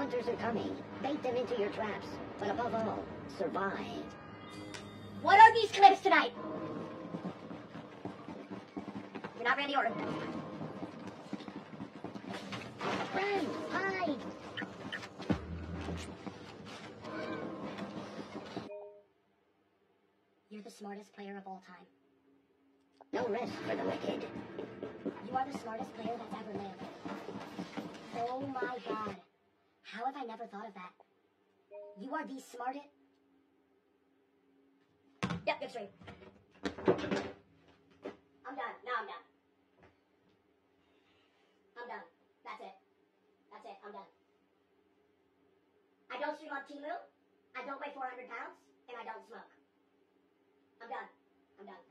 hunters are coming. Bait them into your traps. But above all, survive. What are these clips tonight? You're not Randy Orton. Run! Hide! You're the smartest player of all time. No rest for the wicked. You are the smartest player that's ever lived. Oh my god. How have I never thought of that? You are the smartest... Yep, yeah, X-ray. I'm done. No, I'm done. I'm done. That's it. That's it. I'm done. I don't stream on Teemu. I don't weigh 400 pounds. And I don't smoke. I'm done. I'm done.